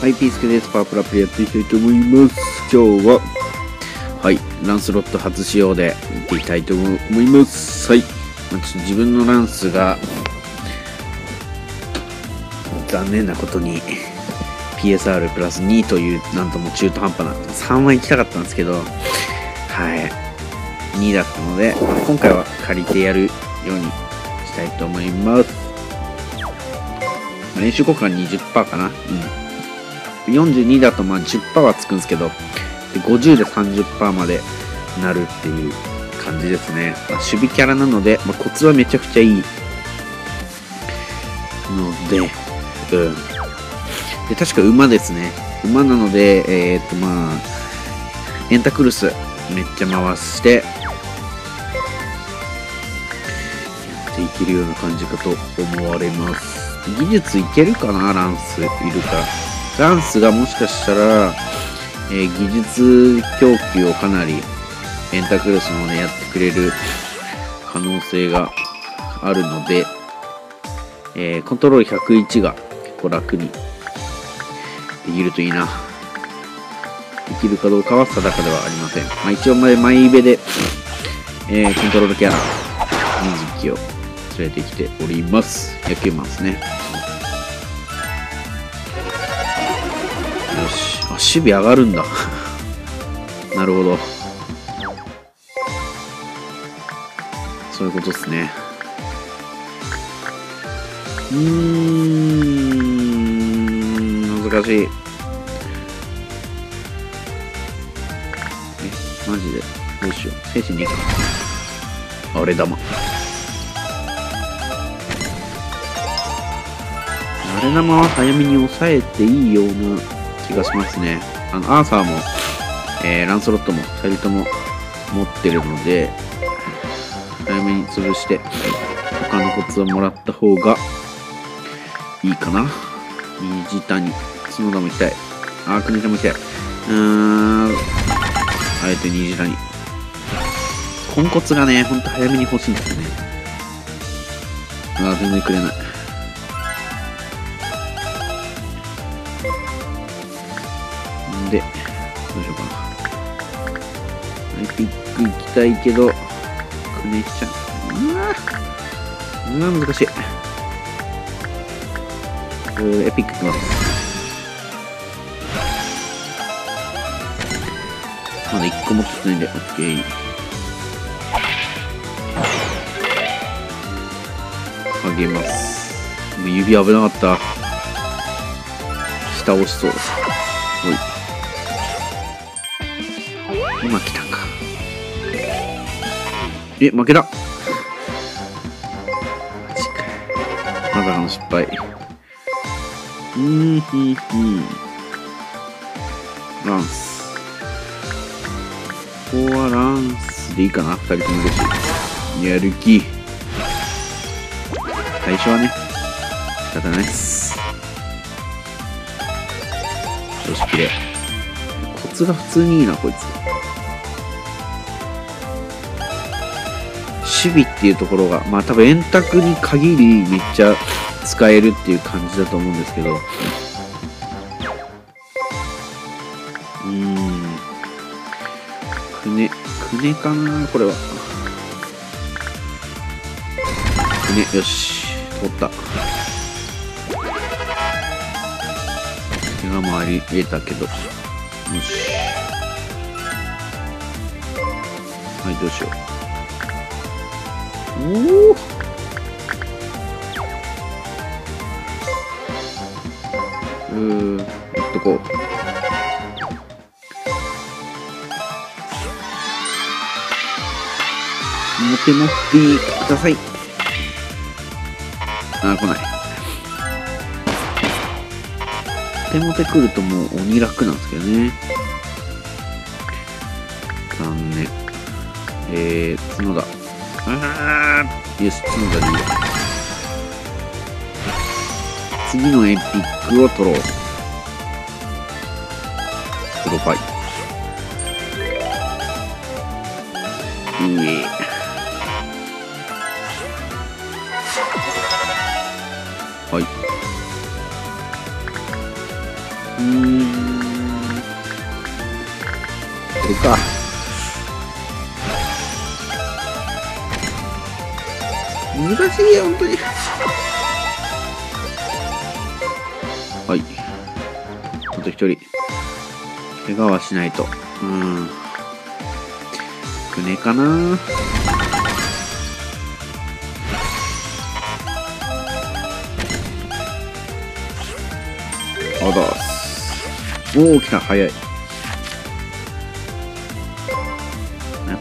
はい、ピースケです。パープルアップでやっていきたいと思います。今日は、はい、ランスロット初仕様でいっていきたいと思います。はい、まあ、ちょっと自分のランスが、残念なことに PSR プラス2という、なんとも中途半端な、3は行きたかったんですけど、はい、2だったので、まあ、今回は借りてやるようにしたいと思います。練習効果が 20% かな。うん。42だとまあ 10% はつくんですけど、で50で 30% までなるっていう感じですね。まあ、守備キャラなので、まあ、コツはめちゃくちゃいいので、うん。で、確か馬ですね。馬なので、まあ、エンタクルスめっちゃ回して、やっていけるような感じかと思われます。技術いけるかな、ランスいるから。ランスがもしかしたら、技術供給をかなりエンタクルスもねやってくれる可能性があるので、コントロール101が楽にできるといいな。できるかどうかは定かではありません。まあ、一応マイベで、コントロールキャラ水木を連れてきております。野球マンですね。よし、あ、守備上がるんだなるほど、そういうことですね。難しい。マジでどうしよう。精神にいいかな。あれ玉アレナマは早めに抑えていいような気がしますね。アーサーも、ランスロットも2人とも持ってるので、早めに潰して他のコツをもらった方がいいかな。虹谷、角田も行きたい。国田も行きたい。あえて虹谷。コンコツがね、ほんと早めに欲しいんですよね。全然くれない。で、どうしようかな。ピック行きたいけど、くねちゃん。難しい。エピック行きます。まだ1個も取ってないんで、オッケー。あげます。指危なかった。下押しそうです。おい。今来たか。え、負けた。マジか。まだの失敗。ランス。ここはランスでいいかな。二人とも嬉しい。やる気。最初はね、仕方ないっす。よし、きれい。コツが普通にいいな、こいつ。守備っていうところが、まあ多分円卓に限りめっちゃ使えるっていう感じだと思うんですけど、くねかな、これは。くね、よし、通った。手が回り得たけど、よし。はい、どうしよう。おお、いっとこう。持ってください。あ、来ない。モテ来るともう鬼楽なんですけどね。残念。角田。よし、角田に次のエピックを取ろう。プロファイ。いいえ。はい。か難しいよ本当にはいあと一人怪我はしないとくねかなあだすおお来た早い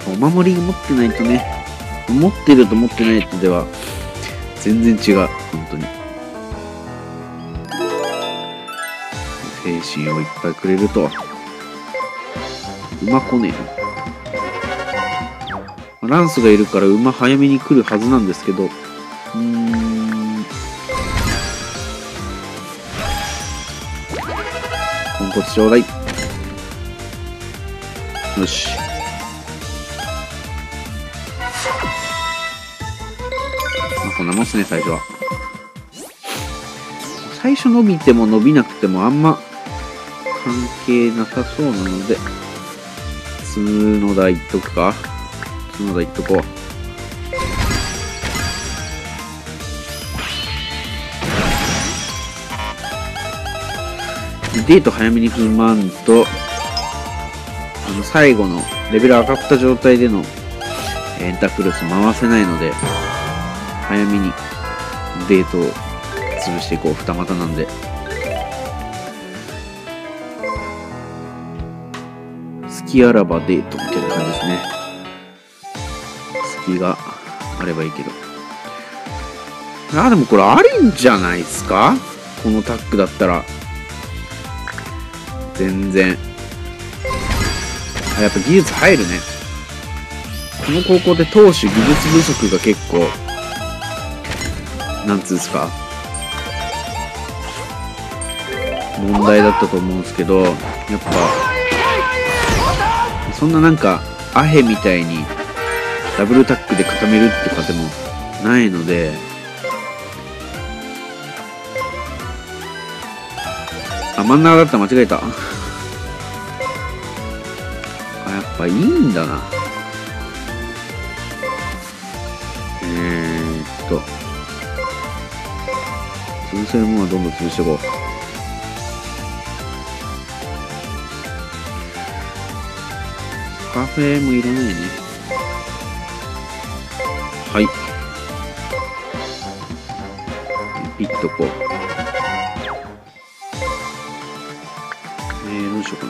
お守り持ってないとね持ってると持ってないとでは全然違う本当に精神をいっぱいくれると馬来ねえランスがいるから馬早めに来るはずなんですけどポンコツちょうだいよしこんなもんすね、最初は。最初伸びても伸びなくてもあんま関係なさそうなので、角田いっとくか。角田いっとこう。デート早めに踏まんと、最後のレベル上がった状態でのエンタクロス回せないので、早めにデートを潰していこう二股なんで隙あらばデートみたいな感じですね隙があればいいけどでもこれありんじゃないですかこのタッグだったら全然やっぱ技術入るねこの高校で投手技術不足が結構なんつうんですか問題だったと思うんですけどやっぱそんななんかアヘみたいにダブルタックで固めるとかでもないのであ真ん中だった間違えたあやっぱいいんだな潰せるものはどんどん潰していこうカフェもいらないねはいピッとこうどうしようか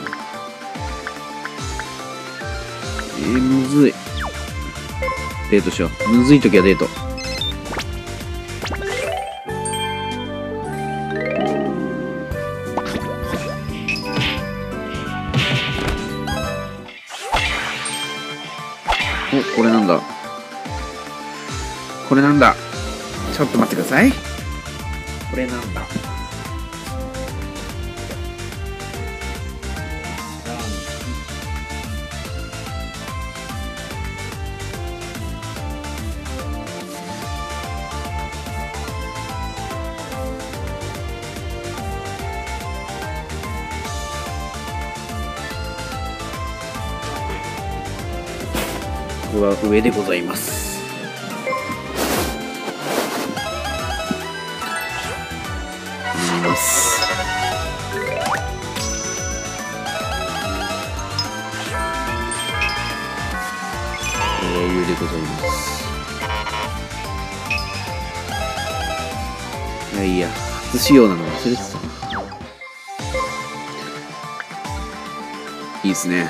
なむずいデートしようむずい時はデートこれなんだこれなんだちょっと待ってくださいこれなんだは上でございます上でございますいやいや初仕様なの忘れてたいいですね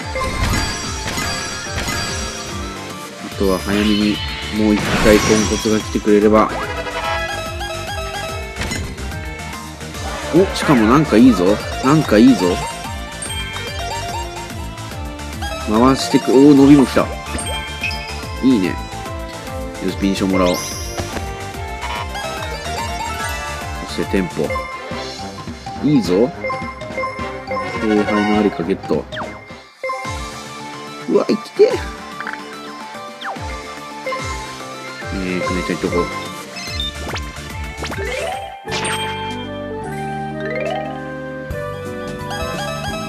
あとは早めにもう一回ポンコツが来てくれればおしかもなんかいいぞなんかいいぞ回してくおお伸びも来たいいねよしピン賞もらおうそしてテンポいいぞ聖杯のありかゲットうわ生きてくねちゃいとこ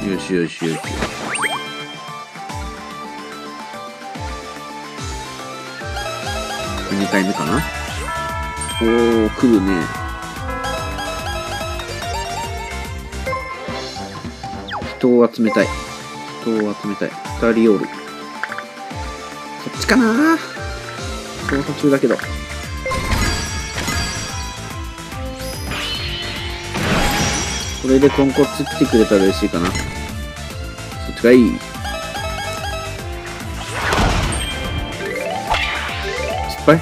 よしよしよし。2回目かな。おお、来るね。人を集めたい。人を集めたい。2人おる。こっちかな。捜査中だけど。これでコンコツ来てくれたら嬉しいかな。そっちがいい。失敗。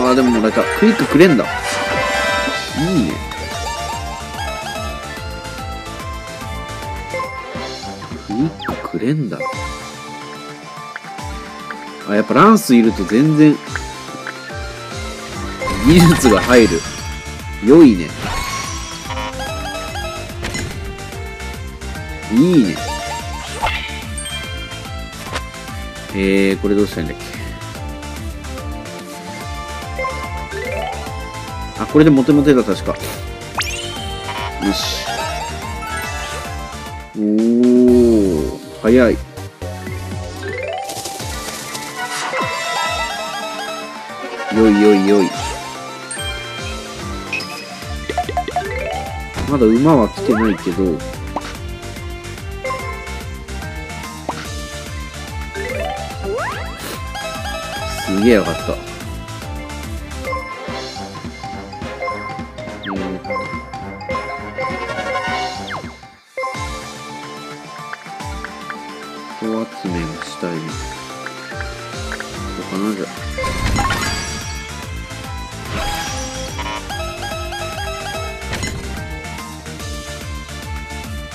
ああ、でももらえた。クイックくれんだ。いいね。クイックくれんだ。あ、やっぱランスいると全然技術が入る。良いね。いいね。これどうしたらいいんだっけ。あ、これでモテモテだ、確か。よし。おー、早い。よいよいよい。まだ馬は来てないけど、すげえよかった。人集めがしたい。そうかな、じゃ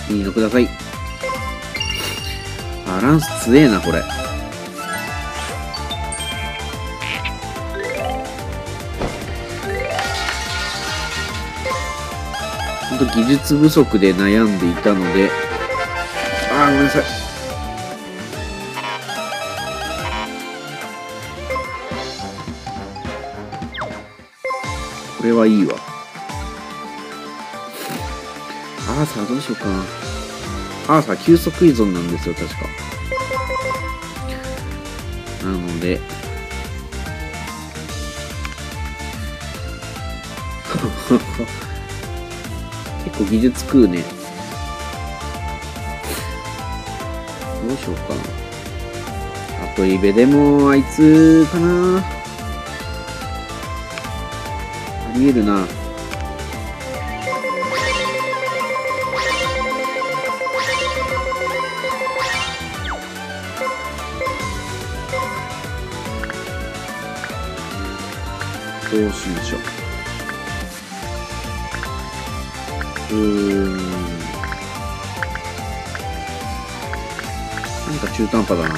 あいいのください。バランス強えな、これ。技術不足で悩んでいたので、あー、ごめんなさい。これはいいわ。アーサーどうしようかな。アーサー急速依存なんですよ、確か。なので結構技術食うね。どうしようかな。アプリベでもあいつかな。ありえるな。どうしましょう。なんか中途半端だな。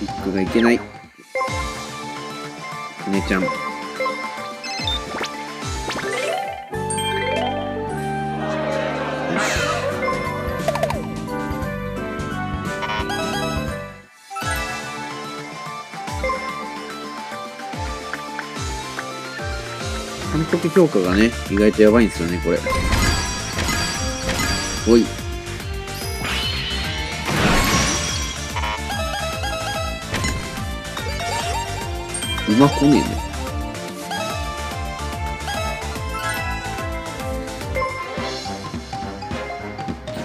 ピックがいけない。姉ちゃん監督評価がね、意外とやばいんですよね、これ。おい。馬来ねえね。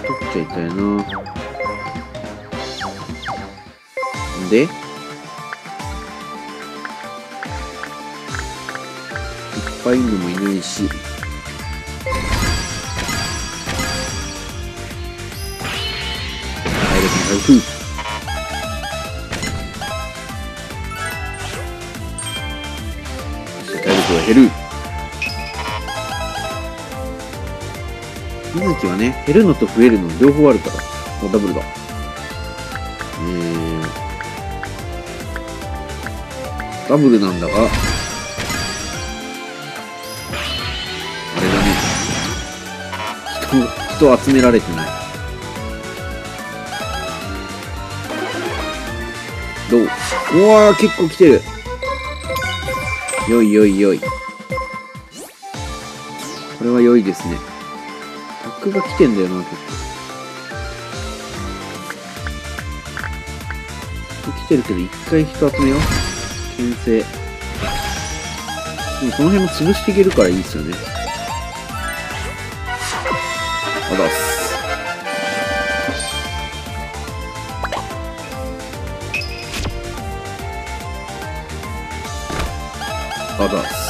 取っちゃいたいな。んでいっぱい犬もいないし、体力も体力が減る。水木はね、減るのと増えるの両方あるから。もうダブルだ。ダブルなんだが。人集められてない。どう？うわー、結構来てる。よいよいよい。これは良いですね。タックが来てんだよな、結構。来てるけど、一回人集めよう。牽制。でもこの辺も潰していけるからいいですよね。あざっす。あざっす。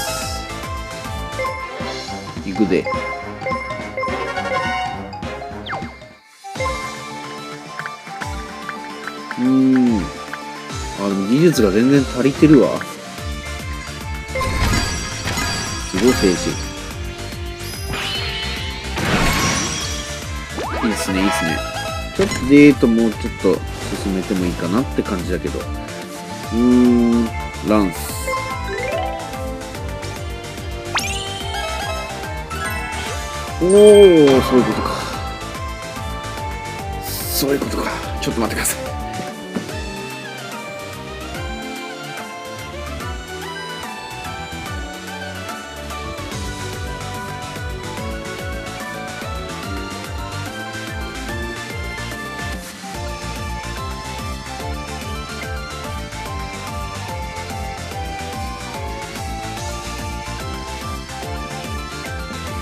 行くぜ。あ、でも技術が全然足りてるわ。すごい精神。いいっすね、いいっすね。ちょっとデートもうちょっと進めてもいいかなって感じだけど。ランス。おー、そういうことか。そういうことか。ちょっと待ってください。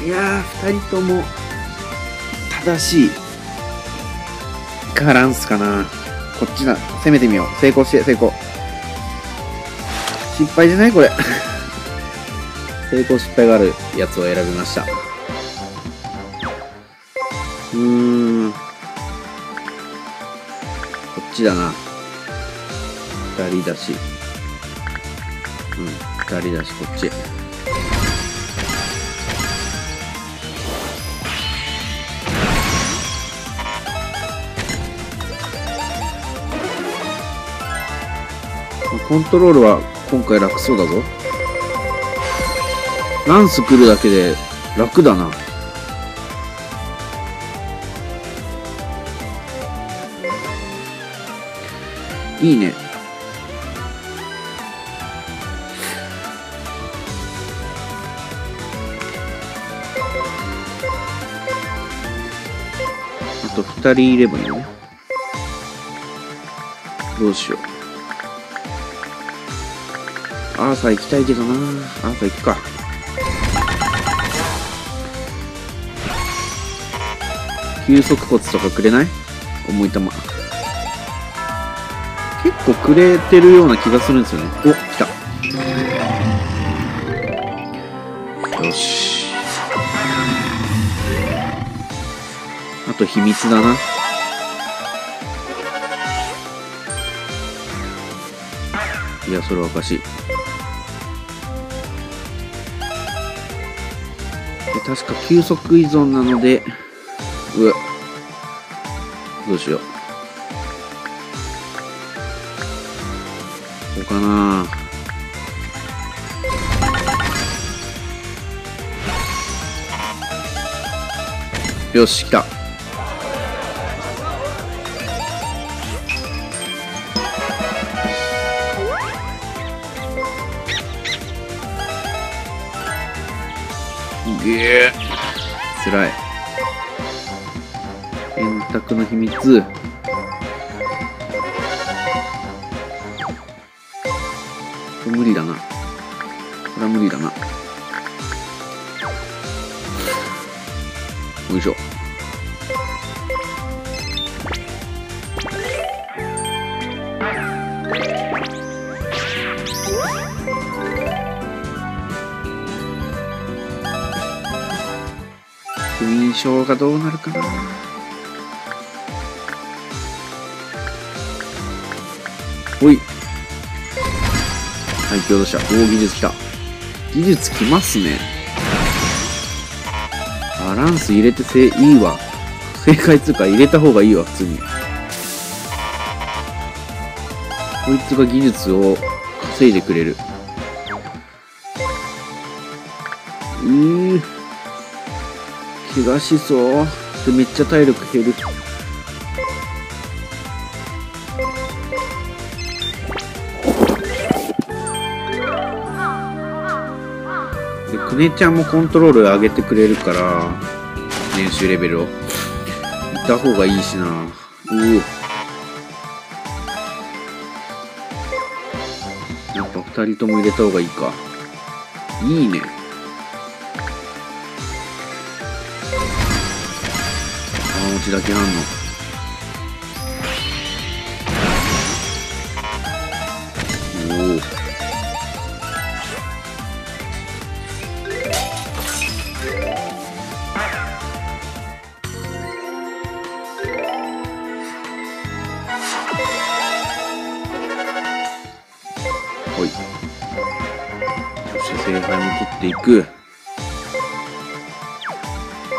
いやー、2人とも正しいカランスかな。こっちだ、攻めてみよう。成功して、成功、失敗じゃないこれ。成功失敗があるやつを選びました。こっちだな。2人だし、2人だし、こっち。コントロールは今回楽そうだぞ。ランス来るだけで楽だな。いいね。あと2人いればいいね。どうしよう。アーサー行きたいけどな。アーサー行くか。急速骨とかくれない？重い球。結構くれてるような気がするんですよね。お、来た。よし。あと秘密だな。いや、それはおかしい。確か急速依存なので、うわ、どうしよう。こうかな。よし、来た。つらい。円卓の秘密。無理だな。これは無理だな。よいしょ。印象がどうなるかな。おい、最強打者。おお、技術きた。技術きますね。バランス入れていいわ。正解つうか入れた方がいいわ、普通に。こいつが技術を稼いでくれる。怪我しそうで、めっちゃ体力減る。で、ク姉ちゃんもコントロール上げてくれるから、練習レベルを。行った方がいいしな。やっぱ二人とも入れた方がいいか。いいね。あ、うちだけなんの。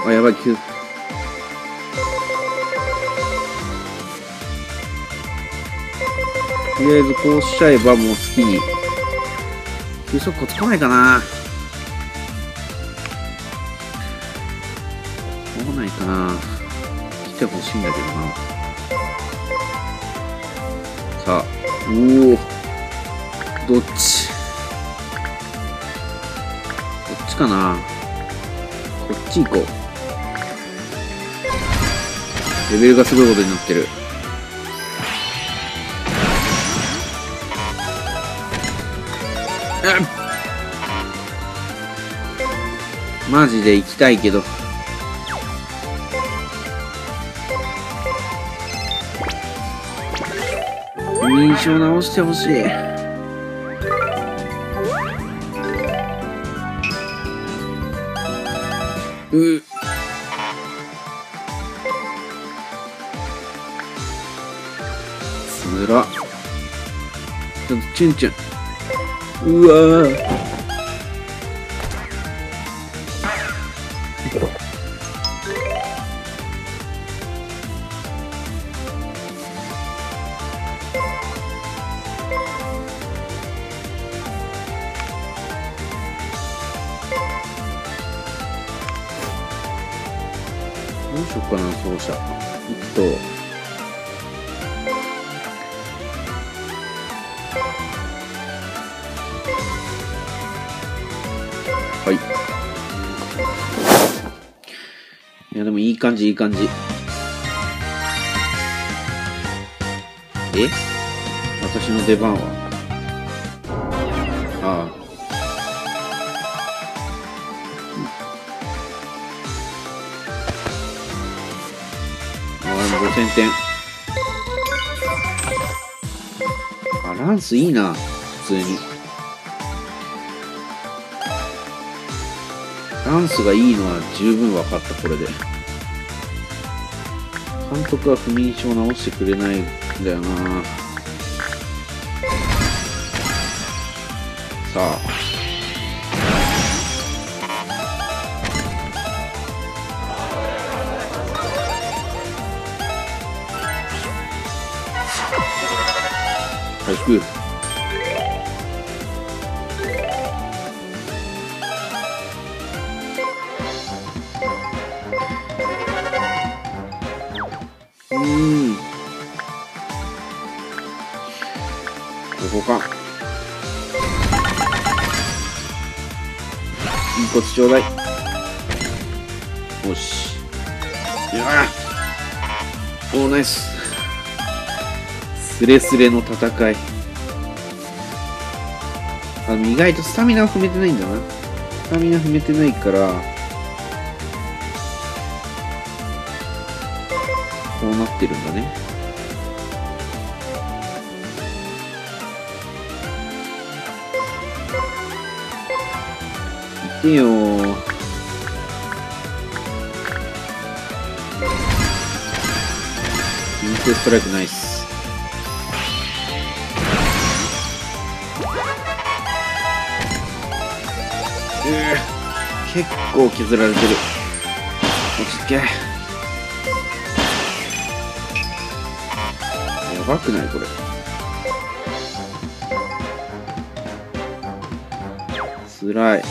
あ、やばい、急。とりあえずこうしちゃえばもう好きに。急速攻つかないかな。来ないかな。来てほしいんだけどな。さあ、どっち？かな。こっち行こう。レベルがすごいことになってる。マジで行きたいけど、印象直してほしい。つら。ちょっとチュンチュン。うわー。どうしようかな、そうしたら。行くと。いやでもいい感じ、いい感じ。え？私の出番は？ああ。5000点。あ、ランスいいな、普通に。ダンスがいいのは十分分かった、これで。監督は不眠症直してくれないんだよな。さあ。はい、行く。ちょうだい。よし。いやー、おー、ナイス。スレスレの戦い。あの、意外とスタミナを踏めてないんだな。スタミナ踏めてないからこうなってるんだね。いいよー。インクストライクナイス。結構削られてる。落ち着け。やばくないこれ。つらい。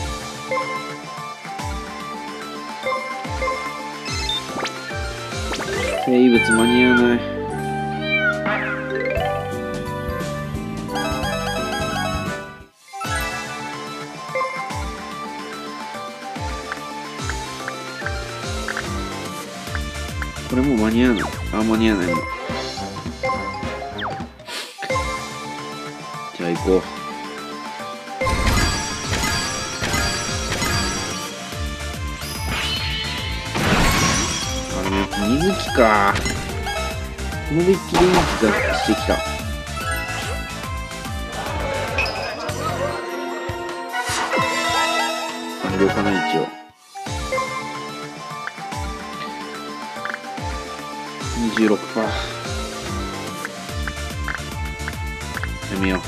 生物間に合わない。ponemos mañana. Ah, mañana. Chaico.あの、水木か。このデッキで水木がしてきた。 動かない一応26%やめよう。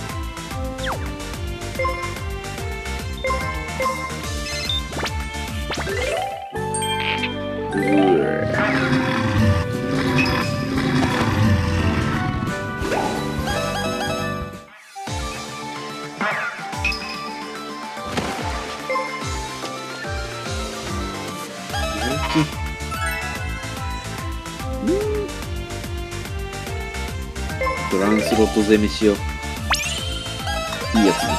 ちょっと攻めしよう。いいやつだっ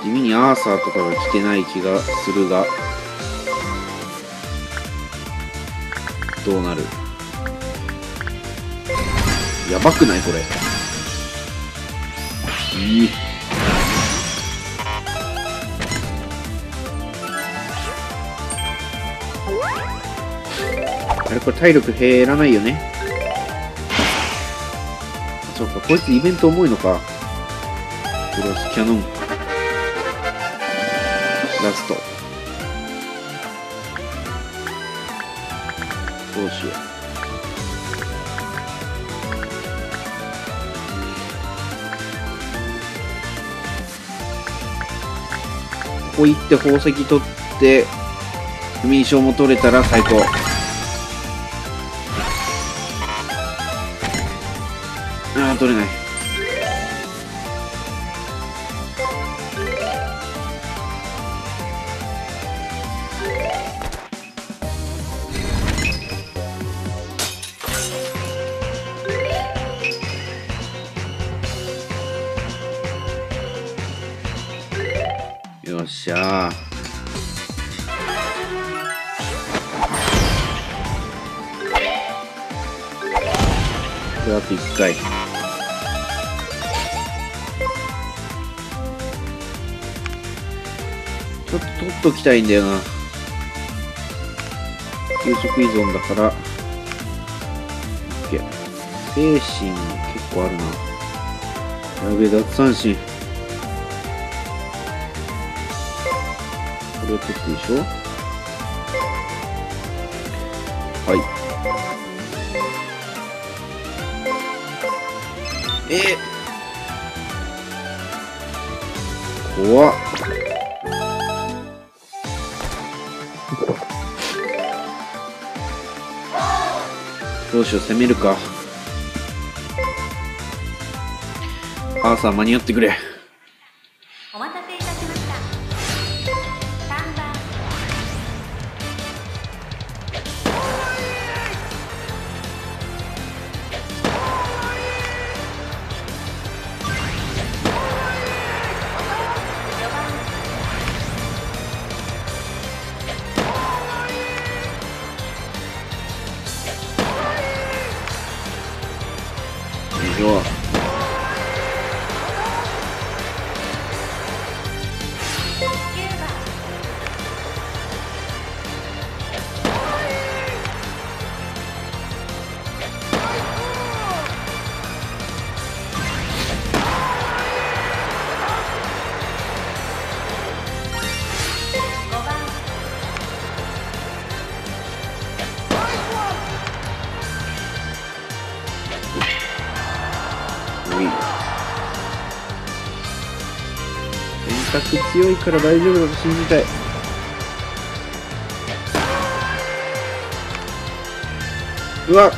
た。地味にアーサーとかが来てない気がするがどうなる。やばくないこれ。いい。 あれこれ体力減らないよね。そうか、こいつイベント重いのか。クロスキャノン。ラスト。どうしよう。ここ行って宝石取って、不眠症も取れたら最高。 ああ取れない。よっしゃー。 あと1回ちょっと取っときたいんだよな。給食依存だから OK。 精神結構あるな。やべえ奪三振これを取ってでしょ。はい。 怖っ。どうしよう攻めるか。アーサー間に合ってくれ。お待たせいたしました。3番強いから大丈夫だと信じたい。うわっ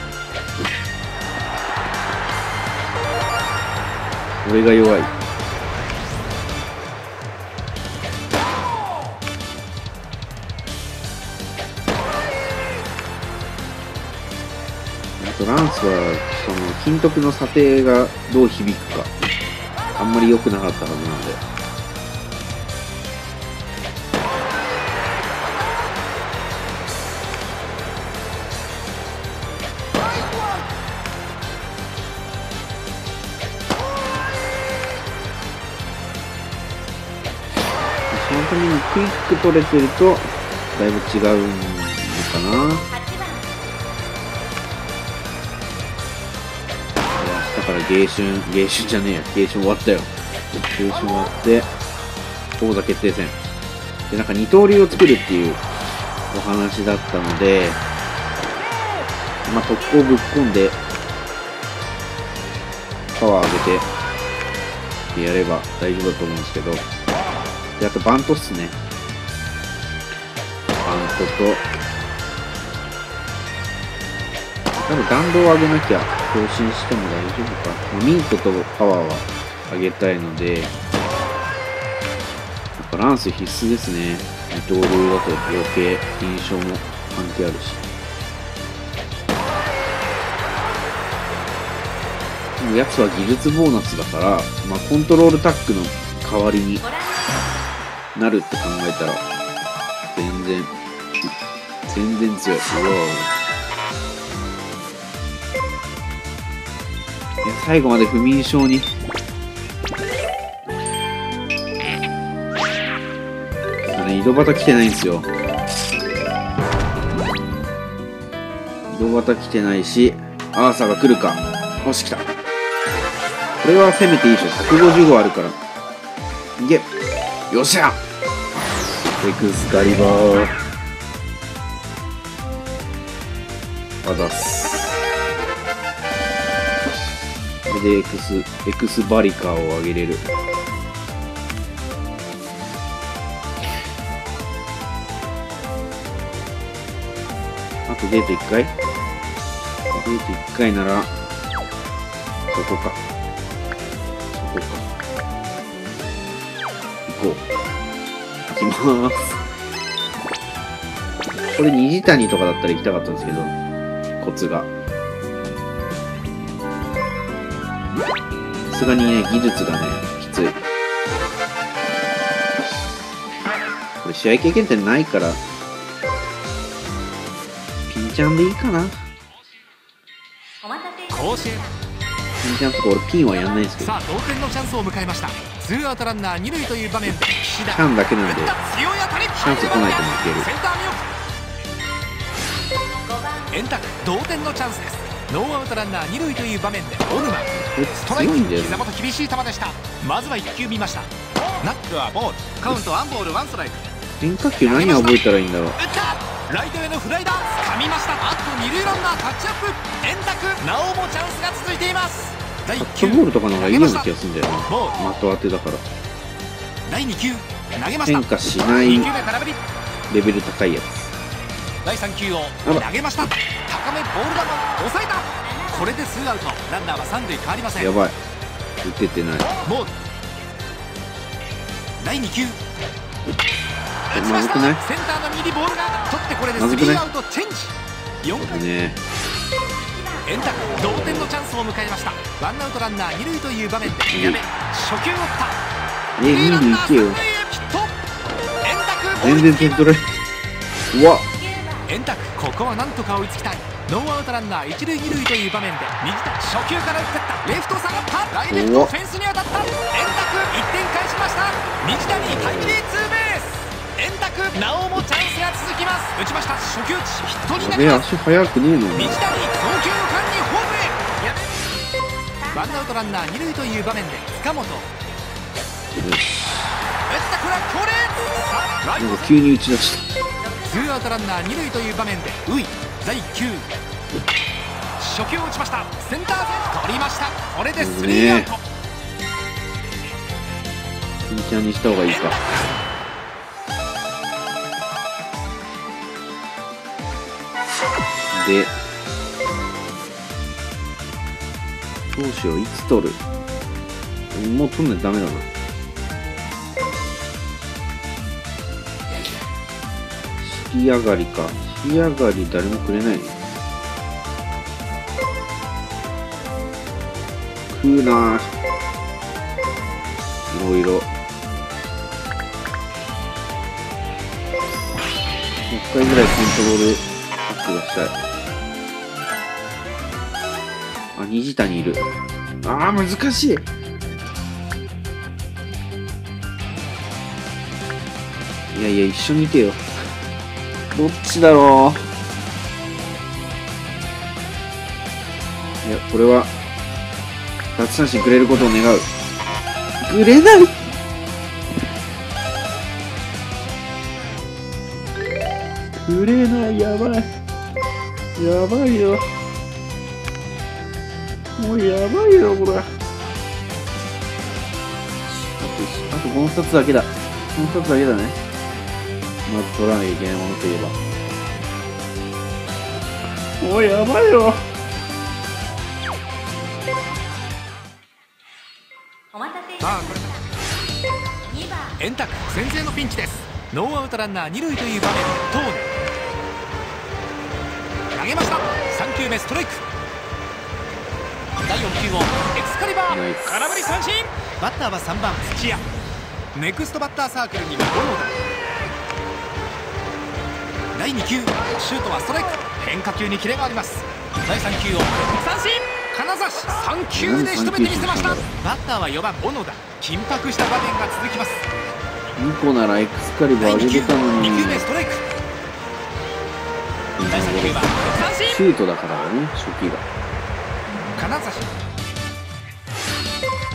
俺が弱い。あとランスはその金徳の査定がどう響くかあんまり良くなかったはずなんで。当にクイック取れてるとだいぶ違うのかな。だから迎春じゃねえや、迎春終わったよ。迎春終わって王座決定戦で、なんか二刀流を作るっていうお話だったので、まあ、特攻ぶっ込んでパワー上げてやれば大丈夫だと思うんですけど、であとバントっすね。バントと多分弾道を上げなきゃ更新しても大丈夫か。ミントとパワーは上げたいので、やっぱランス必須ですね。二刀流だと余計印象も関係あるし、やつは技術ボーナスだから、まあ、コントロールタックの代わりになるって考えたら全然強い。最後まで不眠症に井戸端来てないんですよ。井戸端来てないし、アーサーが来るか。よし来た。これは攻めていいでしょ。155あるから。いけ。よっしゃ。エクスカリバー。あざっす。これでエクスバリカーを上げれる。あとデート1回？デート1回なら、そこか。行こう。行きまーす。これ虹谷とかだったら行きたかったんですけど、コツがさすがにね、技術がねきつい。これ試合経験ってないからピンちゃんでいいかな。甲子園ピンとか俺ピンはやんないんですけど。さあ同点のチャンスを迎えました。ツーアウトランナー二塁という場面で岸田。チャンだけなのでチャンス来ないと負ける。センター見送。円卓同点のチャンスです。ノーアウトランナー二塁という場面でオルマ。ストライク膝元厳しい球でした。まずは一球見ました。ナックはボール。カウントワンボールワンストライク。変化球何を覚えたらいいんだろう。打った。ライトへのフライだ。掴みました。あと二塁ランナータッチアップ。円卓なおもチャンスが続いています。カットボールとかの方がいいような気がするんだよね。的当てだから変化しないレベル高いやつ。第3球を投げました。高めボール球抑えた。これでツーアウトランナーは三塁変わりません。やばい打ててない。もう第2球打ちました。センターの右ボールが取って、これでスリーアウトチェンジ。4回ね円卓同点のチャンスを迎えました。ワンアウトランナー二塁という場面でやめ初球を打った。二塁ランナー三塁へヒット。円卓全然点取れ。うわ。円卓ここはなんとか追いつきたい。ノーアウトランナー一塁二塁という場面で右手初球から打ってった。レフト下がった。ライレフトフェンスに当たった。円卓一点返しました。右手にタイムリーツーベース。円卓なおもチャンスが続きます。打ちました初球打ちヒットになります。足速くねえの。右手に送球。ワンアウトランナー二塁という場面で塚本。打ったこれは強烈。なんか急に打ち出した。ツーアウトランナー二塁という場面でウイ第9初球を打ちました。センター取りました。これでスリーアウト。ピンチャンにした方がいいか。で。どうしよう、いつ取る？もう取んないとダメだな。引き上がりか。引き上がり誰もくれない。食うなぁ。いろいろ。もう一回ぐらいコントロールアップがしたい。虹谷いる。あー難しい。いやいや、一緒にいてよ。どっちだろう。いや、これは奪三振くれることを願う。くれない。くれない。やばい、やばいよ、もうやばいよこれ。あとこの2つだけだ。この2つだけだね。まず取らなきゃいけないものといえば、おい、やばいよ。お待たせいたしました。2番円卓先制のピンチです。ノーアウトランナー二塁という場面。トーネ投げました。3球目ストライク。第4球をエクスカリバー、空振り三振。バッターは3番土屋。ネクストバッターサークルには小野田。第2球シュートはストライク。変化球にキレがあります。第3球を三振。金指3球で仕留めてみせました。バッターは4番小野田。緊迫した場面が続きます。2個ならエクスカリバー上げてたのに。2球目ストライク。シュートだからだね、初期が。金指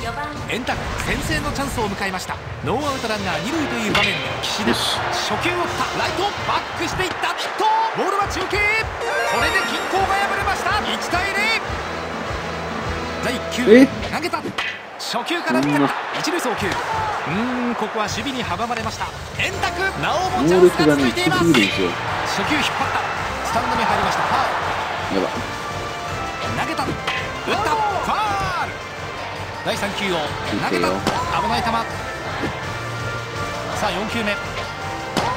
4番円卓先制のチャンスを迎えました。ノーアウトランナー二塁という場面で岸田、初球を打った。ライトバックしていった。ヒット。ボールは中継。これで均衡が破れました。1対0。第1球投げた。初球から見た一塁送球。ここは守備に阻まれました。円卓なおもチャンスが続いています。初球引っ張った。スタンドに入りました。ファウル。やば。投げた。打った。ファウル。第3球を投げた。危ない球。さあ4球目。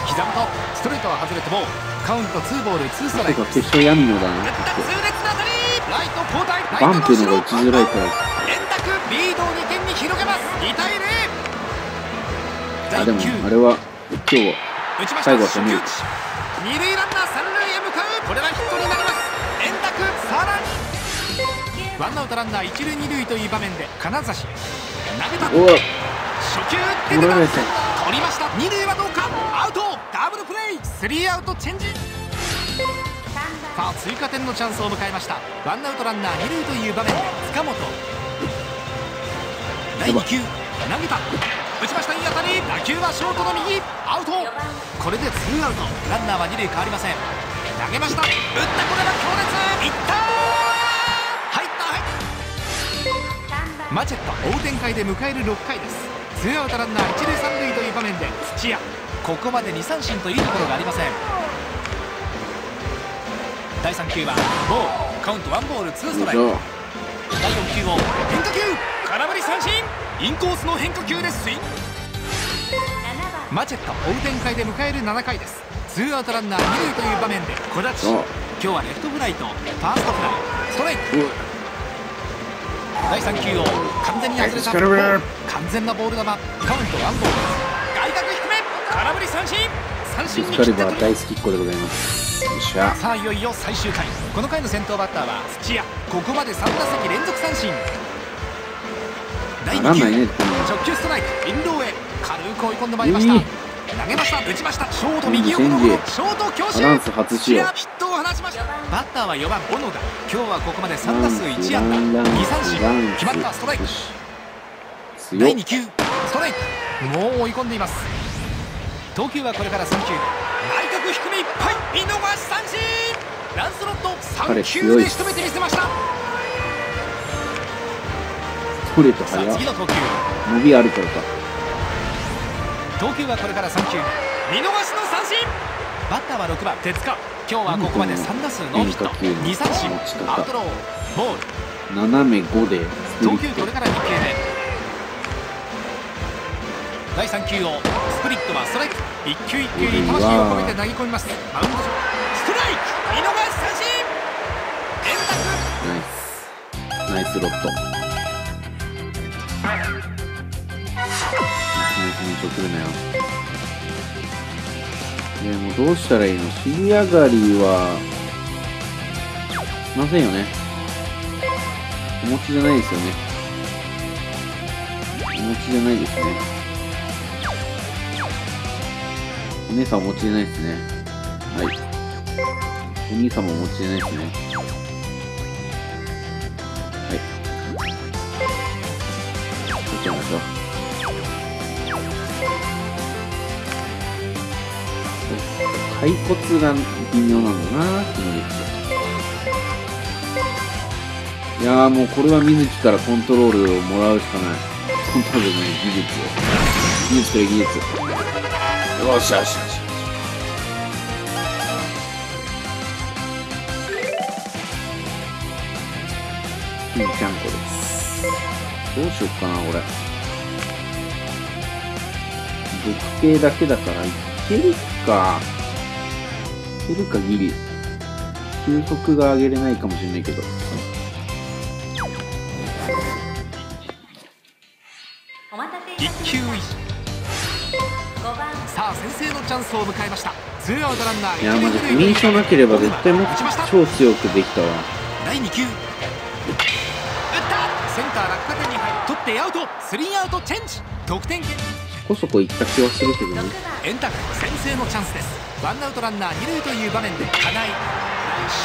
膝元ストレートは外れてもカウント2ボール2ストライク。決勝やんのだな。痛烈な当たり。ライト交代。バンプのが打ちづらいから。円卓リードを2点に広げます。2対0。あ、でもあれは今日最後は攻める。二塁ランナー三塁へ向かう。これはヒットになります。円卓さらにワンアウトランナー一塁二塁という場面で金指投げた。初球出てた。取りました。二塁はどうか。アウト。ダブルプレイ。スリーアウトチェンジ。さあ追加点のチャンスを迎えました。ワンアウトランナー二塁という場面で塚本。第2球投げた。打ちました。いい当たり。打球はショートの右。アウト。これでツーアウト。ランナーは二塁変わりません。投げました。打った。これは強烈。いったー。入った。はい。マチェット追う展開で迎える6回です。ツーアウトランナー一塁三塁という場面で土屋。ここまで2三振といいところがありません。第3球はボール。カウントワンボールツーストライク。第4球を変化球空振り三振。インコースの変化球でスイング。マチェット追う展開で迎える7回です。ツーアウトランナー二塁という場面で小立。今日はレフトフライとファーストフライストライク。第3球を完全に外れた。完全なボール球。カウントワンボール。外角低め空振り三振。三振に切って取る。大好きっ子でございます。よっしゃ。さあいよいよ最終回。この回の先頭バッターは土屋。ここまで3打席連続三振。第2球直球ストライク。インローへ軽く追い込んでまいりました。投げました。打ちました。ショート右横のゴロ。ショート強襲。ヒットを放ちました。バッターは4番小野田。今日はここまで3打数1安打2三振。決まったストライク。第2球ストライク。もう追い込んでいます。投球はこれから3球。内角低めいっぱい。見逃し三振。ランスロット3球で仕留めてみせました。ストレート速い。伸びあるからか。投球はこれから3球。見逃しの三振。バッターは6番手塚。今日はここまで3打数ノーヒット2三振。アウトローボール。斜め5で投球。これから2球目。第3球をスプリットはストライク。1球1球に魂を込めて投げ込みます。マウンド上ストライク。見逃し三振。円卓ナイスロット。でもどうしたらいいの。尻上がりはしませんよね。お持ちじゃないですよね。お持ちじゃないですね。お姉さんもお持ちでないですね。はい。お兄さんもお持ちでないですね。はい。取っちゃいましょう。骸骨が微妙なんだな、この力士。いやーもうこれは水木からコントロールをもらうしかない。コントロールじゃない、技術を。技術から技術。よしよしよし。金ちゃんこです。どうしよっかな、俺。毒系だけだから、いけるか。いけるか、ギリ。球速が上げれないかもしれないけど。1球さあ先制のチャンスを迎えました。ツーアウトランナー。いやまずミーショなければ絶対もっと超強くできたわ。第2球打った。センター落下点に入り取ってアウト。スリーアウトチェンジ。得点こそこいった気はするけどね。円卓先制のチャンスです。ワンアウトランナー2塁という場面で金井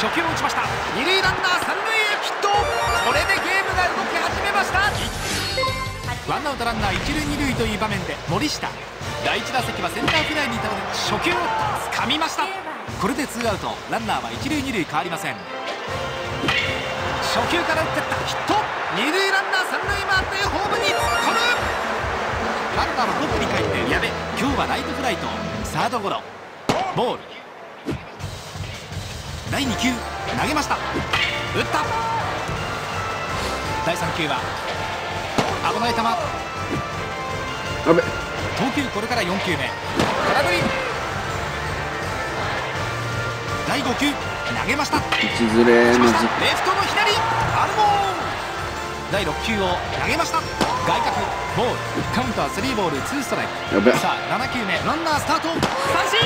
初球を打ちました。2塁ランナー3塁へヒット。これでゲームが動き始めました。ワンアウトランナー一塁二塁という場面で森下。第1打席はセンターフライに倒れ初球をつかみました。これでツーアウトランナーは一塁二塁変わりません。初球から打ってったヒット。二塁ランナー三塁回ってホームに突っ込む。ランナーはトップにかえってやべ今日はライトフライとサードゴロボール。第2球投げました。打った。第3球は危ない球。投球これから4球目。空振り。第5球投げました。打ちずれー。レフトの左。アルボーン。第6球を投げました。外角ボール。カウントは3ボール2ストライク。さあ7球目ランナースタート。三振。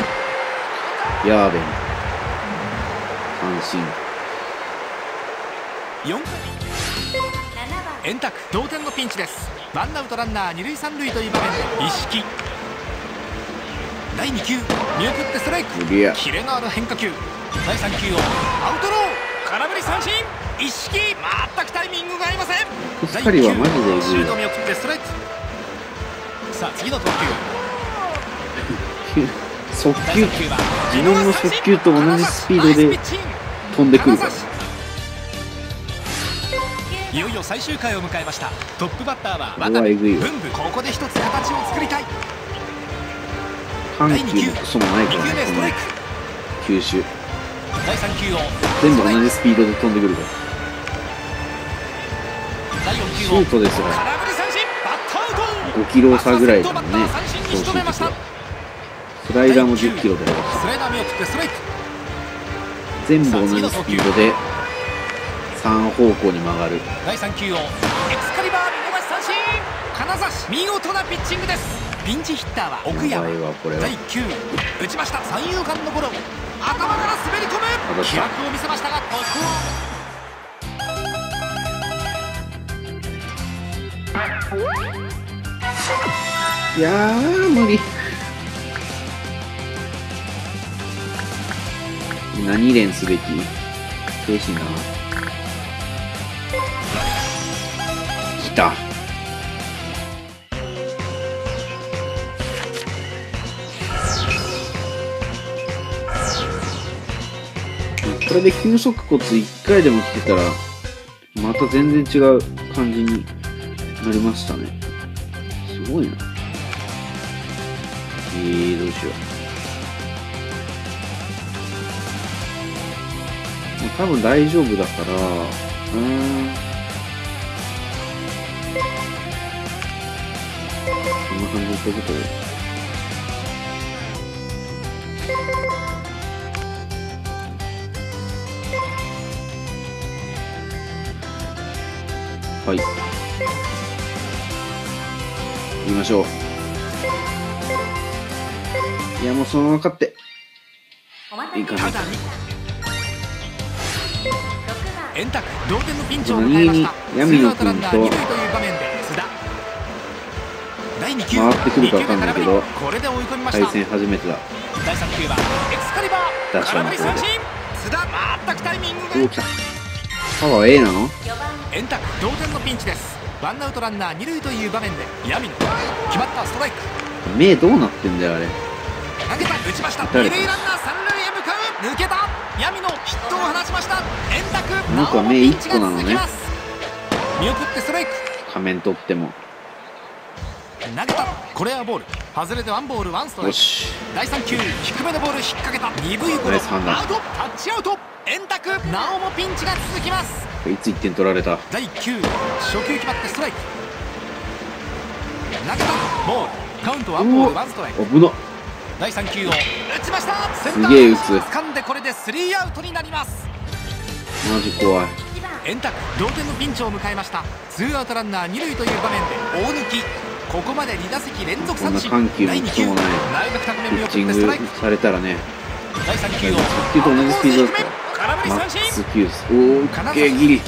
やべ三振。4。円卓同点のピンチです。ワンアウトランナー二塁三塁という場面で一色。第2球見送ってストライク。キレのある変化球。第3球をアウトロー空振り三振。一色全くタイミングが合いません。第2球シュート見送ってストライク。さあ次の投球速球。自分の速球と同じスピードで飛んでくる。いよいよ最終回を迎えました。トップバッターは渡辺文武。ここで一つ形を作りたい。第2球2球目ストライク。球種第3球を全部同じスピードで飛んでくるから。第4球シュートですよ。空振り三振バットアウト。5キロ差ぐらいだもんね。スライダーも10キロで全部同じスピードで3方向に曲がる。第3球をエクスカリバー見逃し三振。金指見事なピッチングです。ピンチヒッターは奥山。第1球打ちました。三遊間のゴロ。頭から滑り込む気迫を見せましたがここはいやー無理。何連すべき精神だな。これで球速骨1回でも来てたらまた全然違う感じになりましたね。すごいな。どうしよう。多分大丈夫だからこんな感じでということではい行きましょう。いやもうそのまま勝っていいかな。円卓同点のピンチを迎えました。闇野君と回ってくるか分かんないけど対戦初めてだ。サワーええなの？円卓同点のピンチです。ワンアウトランナー二塁という場面で闇の決まったストライク。目どうなってんだよあれ。投げた打ちました。二塁ランナー三塁へ向かう抜けた。闇のヒットを放ちました。円卓なんか目一個なのね。見送ってストライク。仮面取っても。投げたこれはボール外れてワンボールワンストライク第3球低めのボール引っ掛けた鈍いゴロアウトタッチアウト円卓なおもピンチが続きますいつ1点取られた第1球初球決まってストライク投げたボールカウントワンボールワンストライク危な第3球を打ちましたセンター掴んでこれでスリーアウトになりますマジ怖い円卓同点のピンチを迎えましたツーアウトランナー二塁という場面で大抜きここまで2打席連続三振。第2球、内角高め見送ってストライク。されたらね。第3球を。1球と同じスピードですか。空振り三振。2球です。おお、ギリ。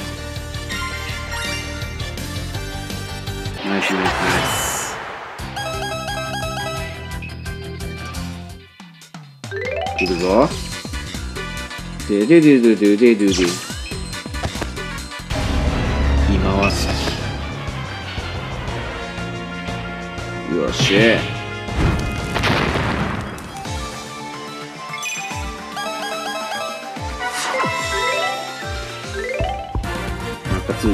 ナイスナイスナイス。来るぞ。でででででででで。今は好き。よしまた次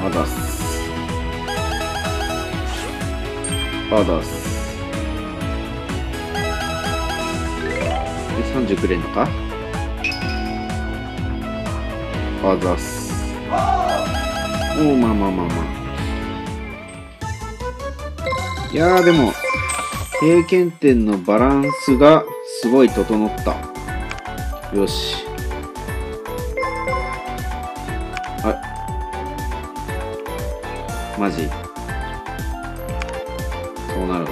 あだすあだすで30くれんのかあざすおおまあまあまあまあいやーでも経験点のバランスがすごい整ったよしあれマジそうなるの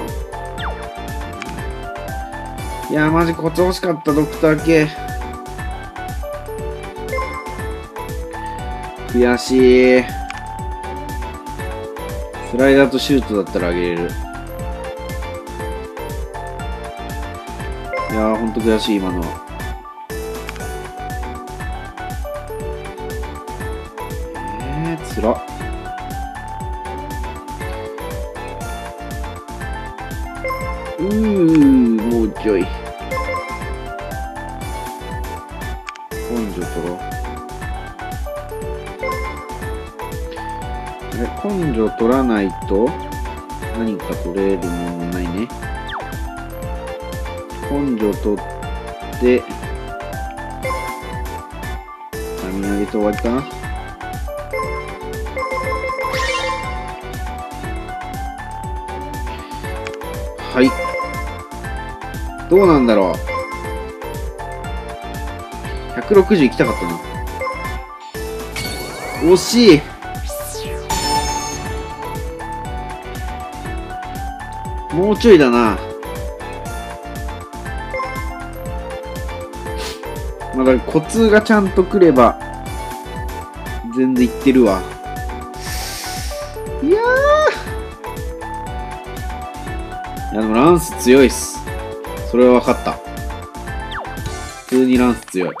いやーマジこっち欲しかったドクター系悔しいスライダーとシュートだったらあげれるいやーほんと悔しい今のはつらっもうちょい根性取ろう根性取らないと何か取れるものないね根性取って波上げて終わりかなはいどうなんだろう160いきたかったな惜しいもうちょいだなまだコツがちゃんとくれば全然いってるわいやーいやでもランス強いっすそれは分かった普通にランス強い